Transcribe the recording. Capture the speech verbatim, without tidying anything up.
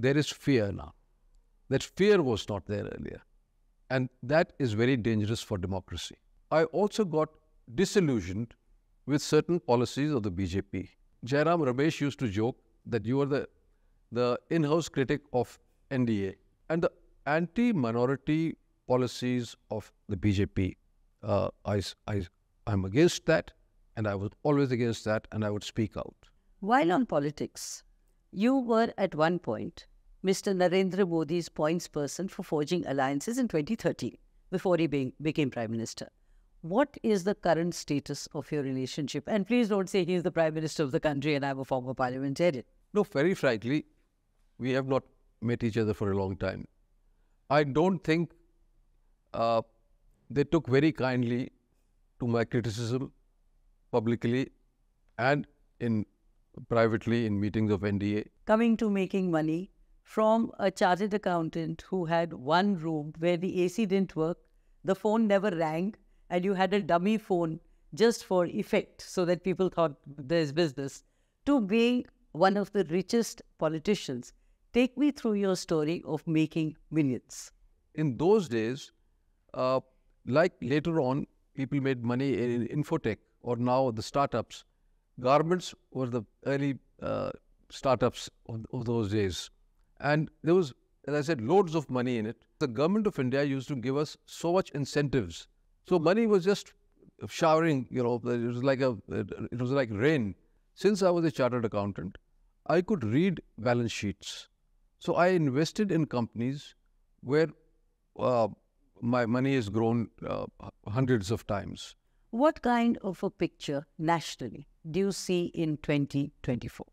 there is fear now. That fear was not there earlier. And that is very dangerous for democracy. I also got disillusioned with certain policies of the B J P. Jairam Ramesh used to joke that you are the, the in-house critic of N D A. And the anti-minority policies of the B J P, uh, I, I, I'm against that, and I was always against that, and I would speak out. While on politics, you were at one point Mister Narendra Modi's points person for forging alliances in twenty thirteen, before he be became Prime Minister. What is the current status of your relationship? And please don't say he is the Prime Minister of the country and I'm a former parliamentarian. No, very frankly, we have not met each other for a long time. I don't think uh, they took very kindly to my criticism publicly and in privately in meetings of N D A. Coming to making money from a chartered accountant who had one room where the A C didn't work, the phone never rang, and you had a dummy phone just for effect so that people thought there's business, to being one of the richest politicians. Take me through your story of making millions. In those days, uh, like later on, people made money in Infotech or now the startups. Garments were the early uh, startups of, of those days. And there was, as I said, loads of money in it. The government of India used to give us so much incentives. So money was just showering, you know, it was like a, it was like rain. Since I was a chartered accountant, I could read balance sheets. So I invested in companies where uh, my money has grown uh, hundreds of times. What kind of a picture nationally do you see in twenty twenty-four?